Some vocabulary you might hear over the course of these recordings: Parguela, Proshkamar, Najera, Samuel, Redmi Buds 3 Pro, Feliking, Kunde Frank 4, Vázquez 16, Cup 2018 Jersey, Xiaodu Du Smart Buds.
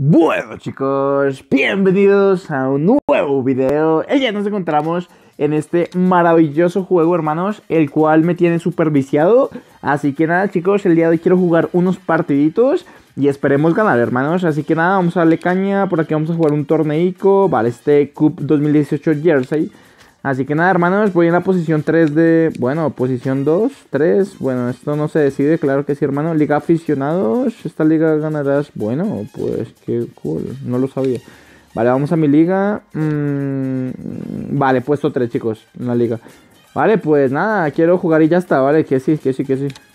Bueno chicos, bienvenidos a un nuevo video. Ya nos encontramos en este maravilloso juego, hermanos, el cual me tiene súper viciado. Así que nada chicos, el día de hoy quiero jugar unos partiditos y esperemos ganar, hermanos. Así que nada, vamos a darle caña. Por aquí vamos a jugar un torneico, vale, este Cup 2018 Jersey. Así que nada, hermanos, voy en la posición 3 de... Bueno, posición 2, 3... Bueno, esto no se decide, claro que sí, hermano. Liga aficionados, esta liga ganarás... Bueno, pues qué cool, no lo sabía. Vale, vamos a mi liga. Vale, puesto 3, chicos, en la liga. Vale, pues nada, quiero jugar y ya está, vale, que sí.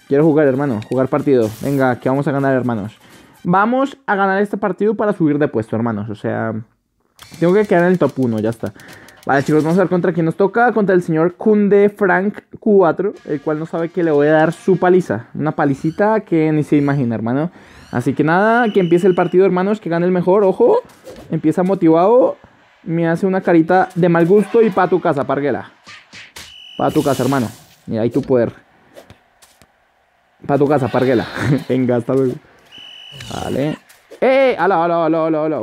Quiero jugar, hermano, jugar partido. Venga, que vamos a ganar, hermanos. Vamos a ganar este partido para subir de puesto, hermanos. O sea, tengo que quedar en el top 1, ya está. Vale chicos, vamos a ver contra quién nos toca. Contra el señor Kunde Frank 4, el cual no sabe que le voy a dar su paliza. Una palicita que ni se imagina, hermano. Así que nada, que empiece el partido, hermanos. Que gane el mejor, ojo. Empieza motivado. Me hace una carita de mal gusto y pa' tu casa, parguela. Pa' tu casa, hermano. Mira, ahí tu poder. Pa' tu casa, parguela. Venga, hasta luego. Vale. ¡Hala, hala, hala, hala, hala!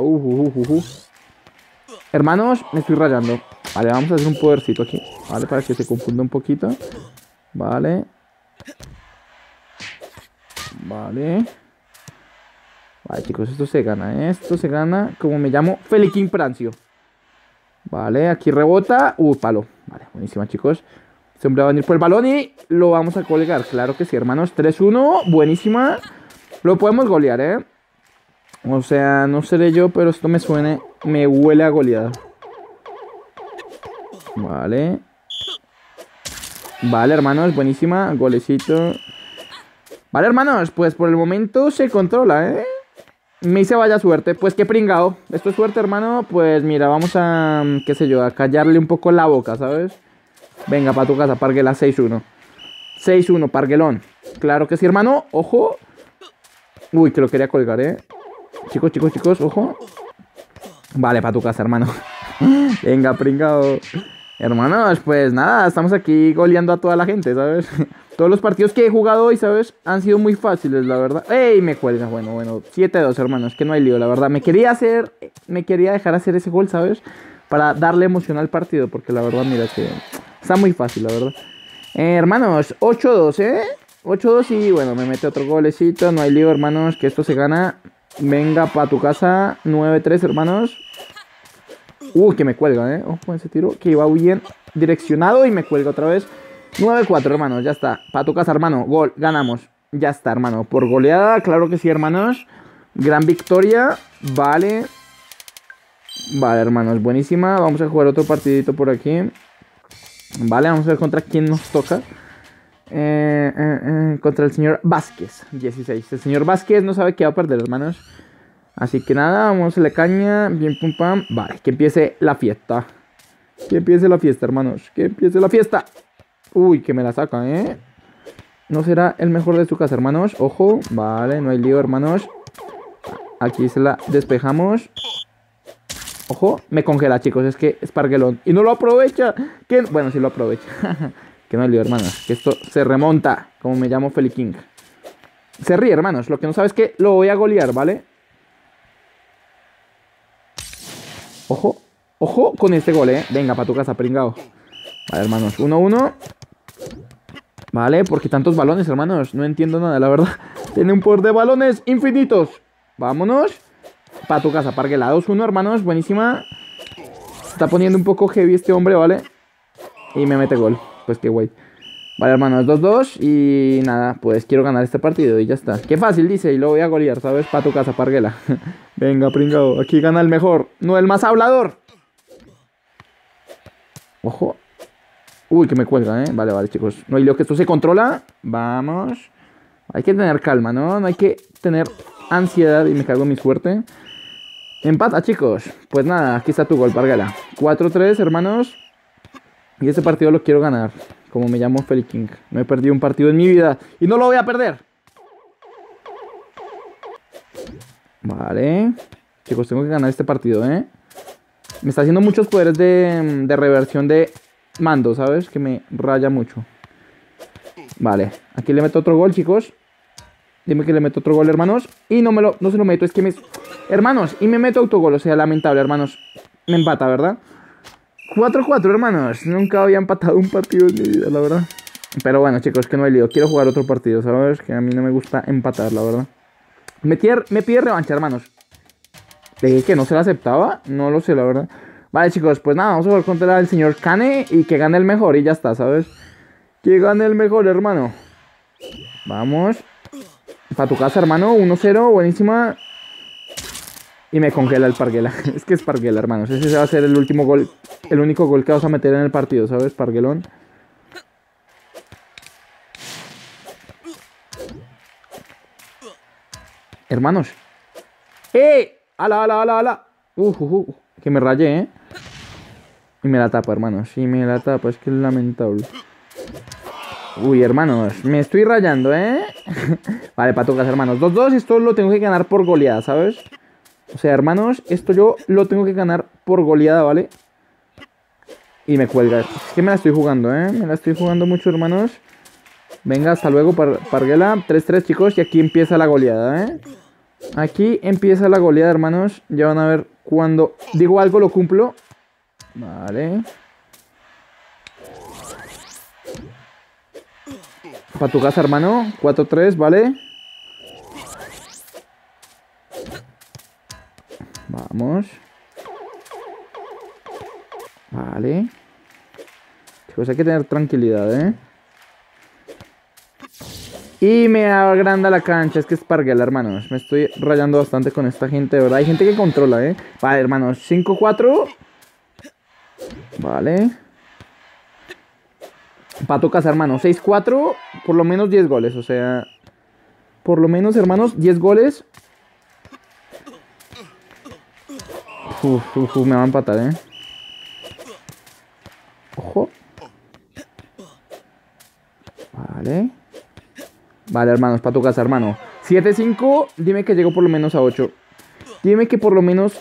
Hermanos, me estoy rayando. Vale, vamos a hacer un podercito aquí. Vale, para que se confunda un poquito. Vale. Vale. Vale, chicos, esto se gana. Esto se gana. Como me llamo, Feliking Prancio. Vale, aquí rebota. Palo. Vale, buenísima, chicos. Este hombre va a venir por el balón y lo vamos a colgar. Claro que sí, hermanos. 3-1. Buenísima. Lo podemos golear, ¿eh? O sea, no seré yo, pero esto me suene, me huele a goleada. Vale. Vale, hermanos, buenísima, golecito. Vale, hermanos, pues por el momento se controla, ¿eh? Me hice vaya suerte, pues qué pringado. Esto es suerte, hermano, pues mira, vamos a, qué sé yo, a callarle un poco la boca, ¿sabes? Venga, pa' tu casa, parguela, 6-1. 6-1, parguelón. Claro que sí, hermano, ojo. Uy, que lo quería colgar, ¿eh? Chicos, ojo. Vale, para tu casa, hermano. Venga, pringado. Hermanos, pues nada, estamos aquí goleando a toda la gente, ¿sabes? Todos los partidos que he jugado hoy, ¿sabes? Han sido muy fáciles, la verdad. ¡Ey! Me cuelga, bueno. 7-2, hermanos, que no hay lío, la verdad. Me quería dejar hacer ese gol, ¿sabes? Para darle emoción al partido, porque la verdad, mira, que está muy fácil, la verdad. Hermanos, 8-2, ¿eh? 8-2 y, bueno, me mete otro golecito. No hay lío, hermanos, que esto se gana... Venga, pa' tu casa. 9-3, hermanos. Que me cuelga, ¿eh? Ojo, ese tiro que iba bien direccionado y me cuelga otra vez. 9-4, hermanos. Ya está. Pa' tu casa, hermano. Gol. Ganamos. Ya está, hermano. Por goleada. Claro que sí, hermanos. Gran victoria. Vale. Vale, hermanos. Buenísima. Vamos a jugar otro partidito por aquí. Vale, vamos a ver contra quién nos toca. Contra el señor Vázquez 16. El señor Vázquez no sabe que va a perder, hermanos. Así que nada, vamos a la caña. Bien, pum, pam. Vale, que empiece la fiesta. Que empiece la fiesta, hermanos. Que empiece la fiesta. Uy, que me la sacan, ¿eh? No será el mejor de su casa, hermanos. Ojo, vale, no hay lío, hermanos. Aquí se la despejamos. Ojo, me congela, chicos. Es que es parguelón. Y no lo aprovecha. ¿Quién? Bueno, sí lo aprovecha. Que no lío, hermanos, que esto se remonta. Como me llamo, Feliking. Se ríe, hermanos, lo que no sabe es que lo voy a golear, ¿vale? Ojo, ojo con este gol, ¿eh? Venga, pa' tu casa, pringao. Vale, hermanos, 1-1. Vale, porque tantos balones, hermanos. No entiendo nada, la verdad. Tiene un poder de balones infinitos. Vámonos. Pa' tu casa, parguela. 2-1, hermanos, buenísima. Se está poniendo un poco heavy este hombre, ¿vale? Y me mete gol. Pues qué guay. Vale, hermanos, 2-2. Y nada, pues quiero ganar este partido. Y ya está. Qué fácil, dice. Y lo voy a golear, ¿sabes? Pa' tu casa, parguela. Venga, pringado. Aquí gana el mejor. No el más hablador. Ojo. Uy, que me cuelga, ¿eh? Vale, vale, chicos. No hay lío, que esto se controla. Vamos. Hay que tener calma, ¿no? No hay que tener ansiedad. Y me cago en mi suerte. Empata, chicos. Pues nada, aquí está tu gol, parguela. 4-3, hermanos. Y este partido lo quiero ganar. Como me llamo, Feliking. No he perdido un partido en mi vida. Y no lo voy a perder. Vale. Chicos, tengo que ganar este partido, ¿eh? Me está haciendo muchos poderes de reversión de mando, ¿sabes? Que me raya mucho. Vale. Aquí le meto otro gol, chicos. Dime que le meto otro gol, hermanos. Y no se lo meto, es que me... Hermanos, y me meto autogol, o sea, lamentable, hermanos. Me empata, ¿verdad? 4-4, hermanos. Nunca había empatado un partido en mi vida, la verdad. Pero bueno, chicos, que no hay lío. Quiero jugar otro partido, ¿sabes? Que a mí no me gusta empatar, la verdad. Me pide revancha, hermanos. Le dije que no se la aceptaba. No lo sé, la verdad. Vale, chicos, pues nada, vamos a jugar contra el señor Cane. Y que gane el mejor y ya está, ¿sabes? Que gane el mejor, hermano. Vamos. Para tu casa, hermano. 1-0, buenísima. Y me congela el Parguela. Es que es Parguela, hermanos. Ese va a ser el último gol. El único gol que vas a meter en el partido, ¿sabes? Parguelón. Hermanos. ¡Eh! ¡Hala, hala, hala, hala! Que me rayé, ¿eh? Y me la tapa, hermanos. Y me la tapa. Es que es lamentable. Uy, hermanos. Me estoy rayando, ¿eh? Vale, patucas, hermanos. 2-2. Esto lo tengo que ganar por goleada, ¿sabes? O sea, hermanos, esto yo lo tengo que ganar por goleada, ¿vale? Y me cuelga. Es que me la estoy jugando, ¿eh? Me la estoy jugando mucho, hermanos. Venga, hasta luego, Parguela. 3-3, chicos. Y aquí empieza la goleada, ¿eh? Aquí empieza la goleada, hermanos. Ya van a ver cuando digo algo lo cumplo. Vale. Para tu casa, hermano. 4-3, ¿vale? Vamos. Vale. Chicos, hay que tener tranquilidad, ¿eh? Y me agranda la cancha. Es que es Parguela, hermanos. Me estoy rayando bastante con esta gente, ¿verdad? Hay gente que controla, ¿eh? Vale, hermanos. 5-4. Vale. Patucas, hermanos. 6-4. Por lo menos 10 goles. O sea... Por lo menos, hermanos, 10 goles... me va a empatar, ¿eh? Ojo. Vale. Vale, hermanos, para tu casa, hermano. 7-5. Dime que llego por lo menos a 8. Dime que por lo menos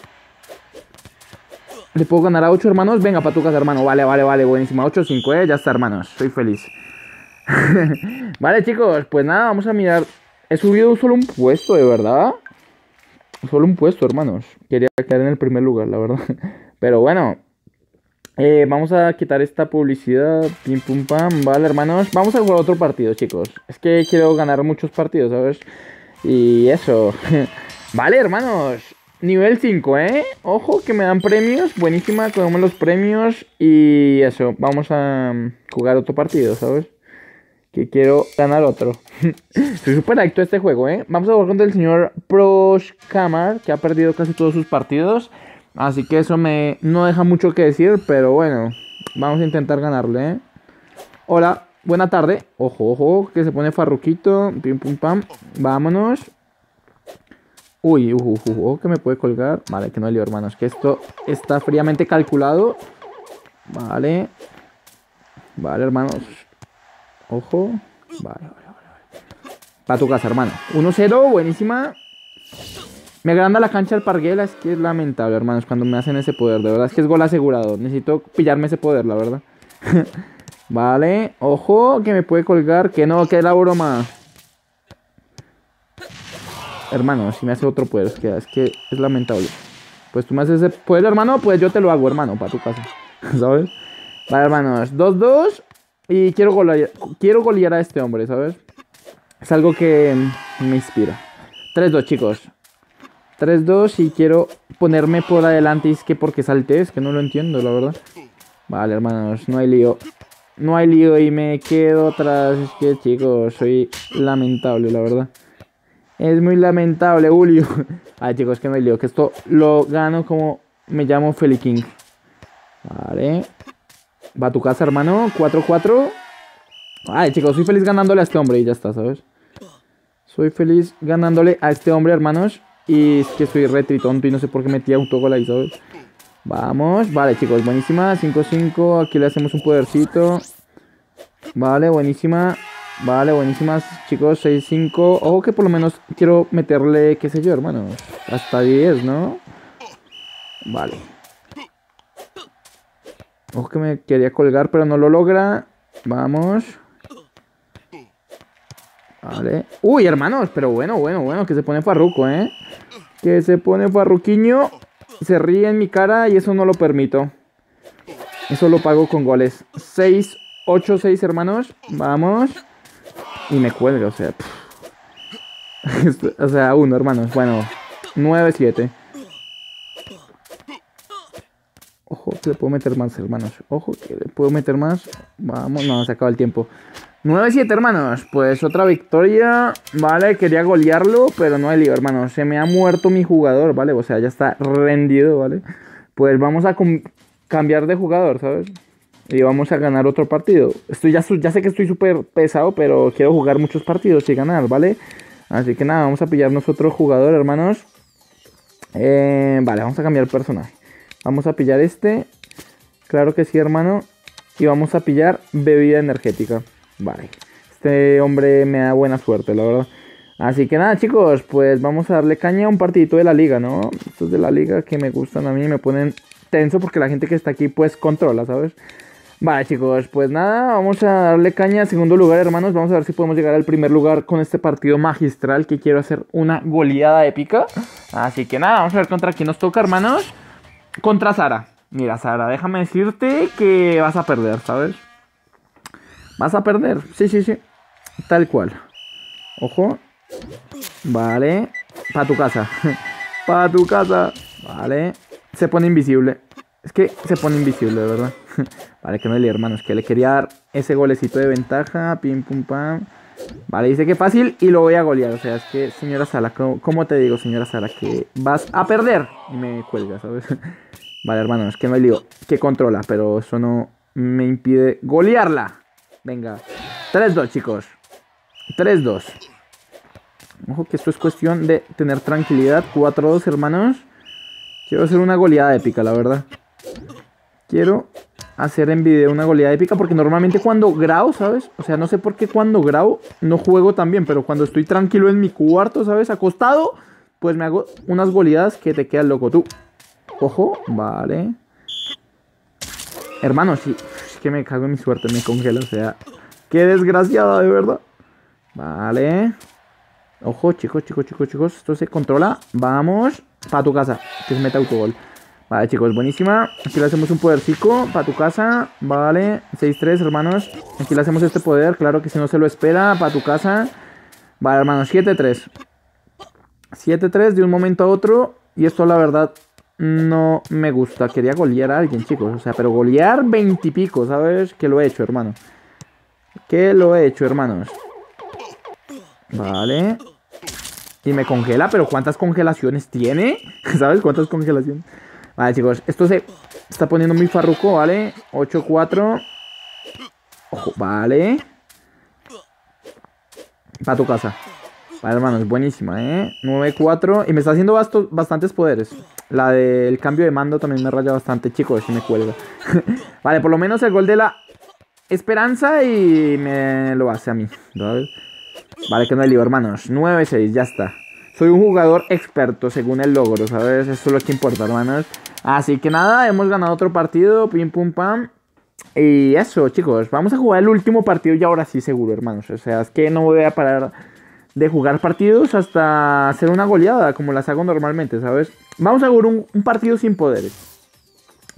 le puedo ganar a 8, hermanos. Venga, para tu casa, hermano. Vale, vale, vale. Buenísima. 8-5, ¿eh? Ya está, hermanos. Soy feliz. Vale, chicos. Pues nada, vamos a mirar. He subido solo un puesto, de verdad. Solo un puesto, hermanos. Quería quedar en el primer lugar, la verdad. Pero bueno, vamos a quitar esta publicidad. Pim, pum, pam. Vale, hermanos. Vamos a jugar otro partido, chicos. Es que quiero ganar muchos partidos, ¿sabes? Y eso. Vale, hermanos. Nivel 5, ¿eh? Ojo, que me dan premios. Buenísima, cogemos los premios. Y eso, vamos a jugar otro partido, ¿sabes? Que quiero ganar otro. Soy súper adicto a este juego, ¿eh? Vamos a jugar contra el señor Proshkamar, que ha perdido casi todos sus partidos. Así que eso me no deja mucho que decir, pero bueno. Vamos a intentar ganarle, ¿eh? Hola, buena tarde. Ojo, ojo, que se pone farruquito. Pim, pum, pam. Vámonos. Uy, que me puede colgar. Vale, que no hay lío, hermanos. Que esto está fríamente calculado. Vale. Vale, hermanos. Ojo. Vale, vale, vale. Para tu casa, hermano. 1-0, buenísima. Me agranda la cancha al Parguela. Es que es lamentable, hermanos, cuando me hacen ese poder. De verdad, es que es gol asegurado. Necesito pillarme ese poder, la verdad. Vale. Ojo, que me puede colgar. Que no, que es la broma. Hermano, si me hace otro poder. Es que es lamentable. Pues tú me haces ese poder, hermano. Pues yo te lo hago, hermano. Para tu casa. ¿Sabes? Vale, hermanos. 2-2. Y quiero golear a este hombre, ¿sabes? Es algo que me inspira. 3-2, chicos. 3-2 y quiero ponerme por adelante. Y es que porque salté, es que no lo entiendo, la verdad. Vale, hermanos, no hay lío. No hay lío y me quedo atrás. Es que, chicos, soy lamentable, la verdad. Es muy lamentable, Julio. Ay, chicos, que no hay lío. Que esto lo gano como me llamo Feliking. Vale. Va a tu casa, hermano. 4-4. Ay, chicos, soy feliz ganándole a este hombre. Y ya está, ¿sabes? Soy feliz ganándole a este hombre, hermanos. Y es que soy retritonto y no sé por qué metí autogol ahí, ¿sabes? Vamos. Vale, chicos, buenísima. 5-5. Aquí le hacemos un podercito. Vale, buenísima. Vale, buenísimas, chicos. 6-5. Ojo que por lo menos quiero meterle, qué sé yo, hermanos. Hasta 10, ¿no? Vale. Ojo que me quería colgar, pero no lo logra. Vamos. Vale. Uy, hermanos, pero bueno, que se pone farruco, ¿eh? Que se pone farruquiño. Se ríe en mi cara y eso no lo permito. Eso lo pago con goles. 6, 8, 6, hermanos. Vamos. Y me cuelga, o sea. O sea, 1, hermanos. Bueno, 9, 7. Ojo, que le puedo meter más, hermanos. Ojo, que le puedo meter más. Vamos, no, se acaba el tiempo. 9-7, hermanos. Pues otra victoria. Vale, quería golearlo, pero no hay lío, hermanos. Se me ha muerto mi jugador, ¿vale? O sea, ya está rendido, ¿vale? Pues vamos a cambiar de jugador, ¿sabes? Y vamos a ganar otro partido. Estoy ya sé que estoy súper pesado, pero quiero jugar muchos partidos y ganar, ¿vale? Así que nada, vamos a pillarnos otro jugador, hermanos. Vale, vamos a cambiar el personaje. Vamos a pillar este. Claro que sí, hermano. Y vamos a pillar bebida energética. Vale. Este hombre me da buena suerte, la verdad. Así que nada, chicos. Pues vamos a darle caña a un partidito de la liga, ¿no? Estos de la liga que me gustan a mí me ponen tenso porque la gente que está aquí, pues, controla, ¿sabes? Vale, chicos. Pues nada, vamos a darle caña al segundo lugar, hermanos. Vamos a ver si podemos llegar al primer lugar con este partido magistral que quiero hacer una goleada épica. Así que nada, vamos a ver contra quién nos toca, hermanos. Contra Sara. Mira, Sara, déjame decirte que vas a perder, ¿sabes? Vas a perder. Sí. Tal cual. Ojo. Vale. Pa' tu casa. Pa' tu casa. Vale. Se pone invisible. Es que se pone invisible, de verdad. Vale, que no le, hermanos. Que le quería dar ese golecito de ventaja. Pim, pum, pam. Vale, dice que fácil y lo voy a golear. O sea, es que, señora Sara, ¿cómo te digo, señora Sara? Que vas a perder. Y me cuelga, ¿sabes? Vale, hermanos, que no hay lío. Que controla, pero eso no me impide golearla. Venga, 3-2, chicos. 3-2. Ojo que esto es cuestión de tener tranquilidad. 4-2, hermanos. Quiero hacer una goleada épica, la verdad. Quiero hacer en video una goleada épica porque normalmente cuando grabo, ¿sabes? O sea, no sé por qué cuando grabo no juego tan bien, pero cuando estoy tranquilo en mi cuarto, ¿sabes? Acostado, pues me hago unas goleadas que te quedas loco tú. Ojo, vale. Hermanos, sí. Que me cago en mi suerte, me congela, o sea, qué desgraciada, de verdad. Vale. Ojo, chicos, esto se controla. Vamos, pa' tu casa, que se meta autogol. Vale, chicos, buenísima. Aquí le hacemos un podercico, pa' tu casa. Vale, 6-3, hermanos. Aquí le hacemos este poder, claro que si no se lo espera. Pa' tu casa. Vale, hermanos, 7-3. 7-3 de un momento a otro. Y esto, la verdad, no me gusta. Quería golear a alguien, chicos. O sea, pero golear 20 y pico, ¿sabes? Que lo he hecho, hermano. Que lo he hecho, hermanos. Vale. Y me congela, pero ¿cuántas congelaciones tiene? ¿Sabes? ¿Cuántas congelaciones? Vale, chicos. Esto se está poniendo muy farruco, ¿vale? 8-4. Ojo, vale. Pa' tu casa. Vale, hermanos, buenísima, ¿eh? 9-4. Y me está haciendo bastantes poderes. La del cambio de mando también me raya bastante, chicos, y me cuelga. Vale, por lo menos el gol de la esperanza y me lo hace a mí, ¿sabes? Vale, que no hay lío, hermanos. 9-6, ya está. Soy un jugador experto según el logro, ¿sabes? Eso es lo que importa, hermanos. Así que nada, hemos ganado otro partido. Pim, pum, pam. Y eso, chicos. Vamos a jugar el último partido y ahora sí seguro, hermanos. O sea, es que no voy a parar de jugar partidos hasta hacer una goleada, como las hago normalmente, ¿sabes? Vamos a jugar un partido sin poderes,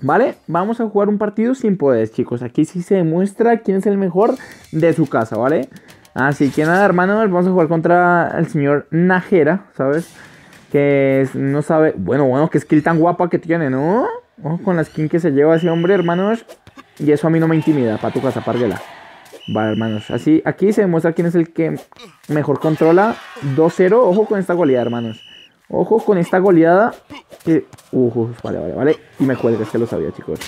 ¿vale? Vamos a jugar un partido sin poderes, chicos. Aquí sí se demuestra quién es el mejor de su casa, ¿vale? Así que nada, hermanos, vamos a jugar contra el señor Najera, ¿sabes? Que no sabe... Bueno, qué skill tan guapa que tiene, ¿no? Ojo con la skin que se lleva ese hombre, hermanos. Y eso a mí no me intimida, pa' tu casa, párguela. Vale, hermanos, así aquí se demuestra quién es el que mejor controla. 2-0, ojo con esta goleada, hermanos. Ojo con esta goleada que... Vale, y me cuelga, es que lo sabía, chicos.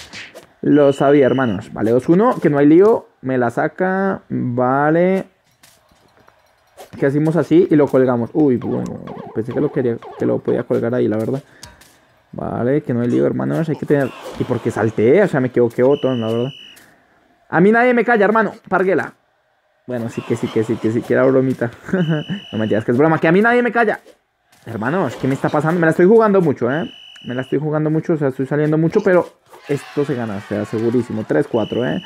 Lo sabía, hermanos. Vale, 2-1, que no hay lío. Me la saca, vale. Que hacemos así y lo colgamos. Uy, bueno, pensé que lo podía colgar ahí, la verdad. Vale, que no hay lío, hermanos, hay que tener... Y porque salté, o sea, me equivoqué botón, la verdad. A mí nadie me calla, hermano. Parguela. Bueno, sí que era bromita. No me digas que es broma. Que a mí nadie me calla. Hermanos, ¿qué me está pasando? Me la estoy jugando mucho, ¿eh? Me la estoy jugando mucho, o sea, estoy saliendo mucho, pero esto se gana, o sea, segurísimo. 3-4, ¿eh?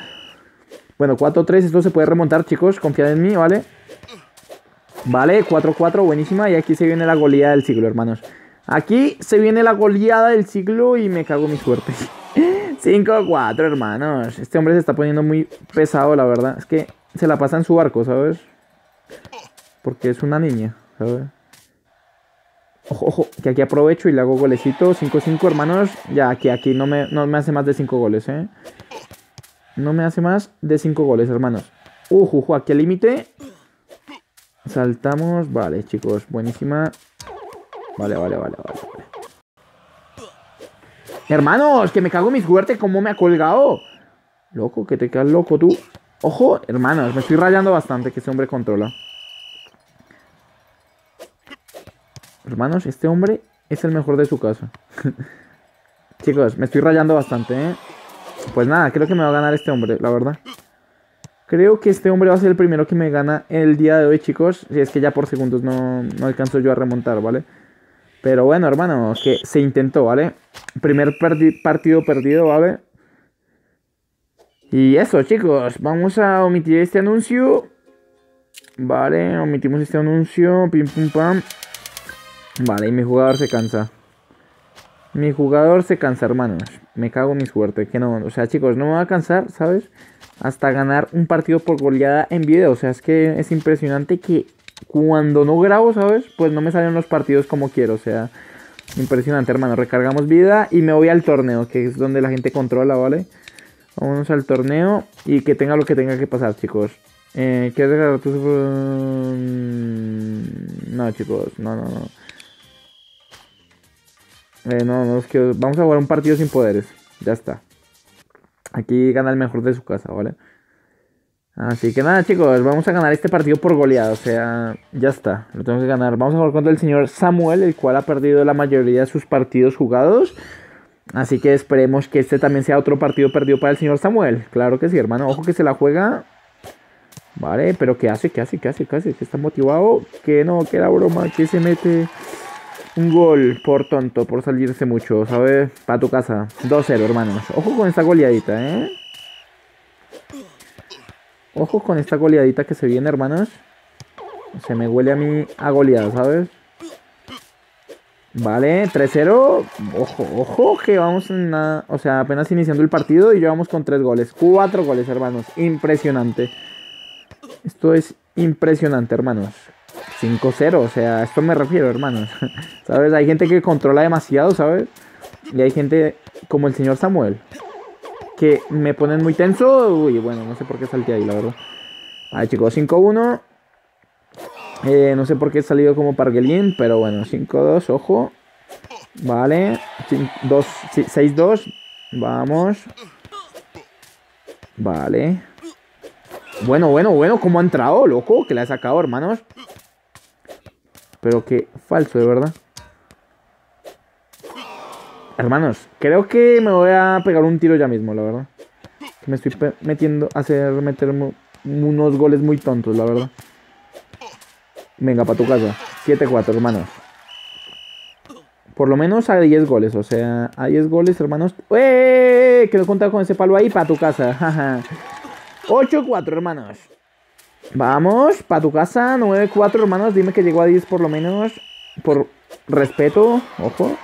Bueno, 4-3, esto se puede remontar, chicos. Confiad en mí, ¿vale? Vale, 4-4, buenísima. Y aquí se viene la goleada del siglo, hermanos. Aquí se viene la goleada del siglo y me cago mi suerte. 5-4, hermanos. Este hombre se está poniendo muy pesado, la verdad. Es que se la pasa en su barco, ¿sabes? Porque es una niña, ¿sabes? Ojo, ojo, que aquí aprovecho y le hago golecito. 5-5, hermanos. Ya, aquí no me hace más de 5 goles, ¿eh? No me hace más de 5 goles, hermanos. Ujuju, aquí al límite. Saltamos. Vale, chicos, buenísima. Vale. Hermanos, que me cago en mi suerte. ¿Cómo me ha colgado? Loco, que te quedas loco tú. Ojo, hermanos, me estoy rayando bastante. Que ese hombre controla. Hermanos, este hombre es el mejor de su casa. Chicos, me estoy rayando bastante, ¿eh? Pues nada, creo que me va a ganar este hombre, la verdad. Creo que este hombre va a ser el primero que me gana el día de hoy, chicos. Si es que ya por segundos no alcanzo yo a remontar, ¿vale? Pero bueno, hermano, que se intentó, ¿vale? Primer partido perdido, ¿vale? Y eso, chicos. Vamos a omitir este anuncio. Vale, omitimos este anuncio. Pim, pum, pam. Vale, y mi jugador se cansa. Mi jugador se cansa, hermanos. Me cago en mi suerte. Que no, o sea, chicos, no me va a cansar, ¿sabes? Hasta ganar un partido por goleada en video. O sea, es que es impresionante que cuando no grabo, ¿sabes? Pues no me salen los partidos como quiero. O sea, impresionante, hermano. Recargamos vida y me voy al torneo, que es donde la gente controla, ¿vale? Vámonos al torneo y que tenga lo que tenga que pasar, chicos. ¿Quieres regalar tu... No, chicos, no. No, es que vamos a jugar un partido sin poderes. Ya está. Aquí gana el mejor de su casa, ¿vale? Así que nada, chicos, vamos a ganar este partido por goleada. O sea, ya está, lo tengo que ganar. Vamos a jugar contra el señor Samuel, el cual ha perdido la mayoría de sus partidos jugados. Así que esperemos que este también sea otro partido perdido para el señor Samuel. Claro que sí, hermano. Ojo que se la juega. Vale, pero ¿qué hace? Que está motivado. Que no, que era broma, que se mete... Un gol por tonto, por salirse mucho, ¿sabes? Para tu casa. 2-0, hermanos. Ojo con esta goleadita, ¿eh? Ojo con esta goleadita que se viene, hermanos. Se me huele a mí a goleada, ¿sabes? Vale, 3-0. Ojo, que vamos en nada. O sea, apenas iniciando el partido y llevamos con 3 goles. 4 goles, hermanos. Impresionante. Esto es impresionante, hermanos. 5-0, o sea, a esto me refiero, hermanos. ¿Sabes? Hay gente que controla demasiado, ¿sabes? Y hay gente como el señor Samuel, que me ponen muy tenso. Uy, bueno, no sé por qué salté ahí, la verdad. Vale, chicos, 5-1. No sé por qué he salido como Parguelín, pero bueno, 5-2, ojo. Vale, 6-2. Vamos. Vale. Bueno, ¿cómo ha entrado, loco? Que la he sacado, hermanos. Pero qué falso, de verdad. Hermanos, creo que me voy a pegar un tiro ya mismo, la verdad. Me estoy metiendo a meterme unos goles muy tontos, la verdad. Venga, para tu casa. 7-4, hermanos. Por lo menos a 10 goles, o sea, a 10 goles, hermanos. ¡Eh! Que no he contado con ese palo ahí, para tu casa. Jaja. 8-4, hermanos. Vamos, para tu casa. 9-4, hermanos. Dime que llegó a 10 por lo menos. Por respeto. Ojo.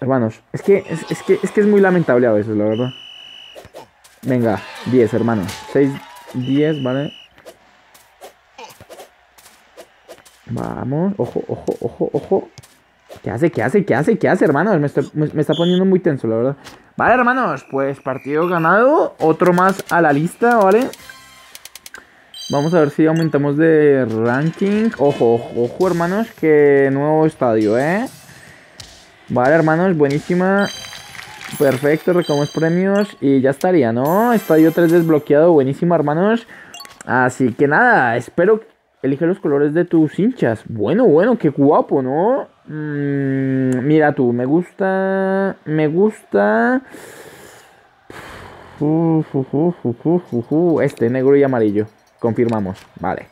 Hermanos, es que es muy lamentable a veces, la verdad. Venga, 10, hermanos. 6-10, vale. Vamos. Ojo. ¿Qué hace, hermanos? Me está poniendo muy tenso, la verdad. Vale, hermanos, pues partido ganado. Otro más a la lista, ¿vale? Vamos a ver si aumentamos de ranking. Ojo, hermanos, que nuevo estadio, ¿eh? Vale, hermanos, buenísima. Perfecto, recogemos premios y ya estaría, ¿no? Estadio 3 desbloqueado, buenísima, hermanos. Así que nada, espero que... Elige los colores de tus hinchas. Bueno, qué guapo, ¿no? Mira tú, me gusta. Este, negro y amarillo. Confirmamos, vale.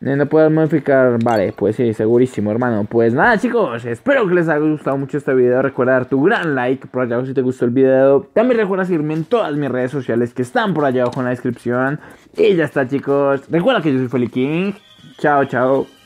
No puedo modificar, vale, pues sí, segurísimo, hermano. Pues nada, chicos, espero que les haya gustado mucho este video. Recuerda dar tu gran like por allá abajo si te gustó el video. También recuerda seguirme en todas mis redes sociales que están por allá abajo en la descripción. Y ya está, chicos. Recuerda que yo soy Feliking. Chao, chao.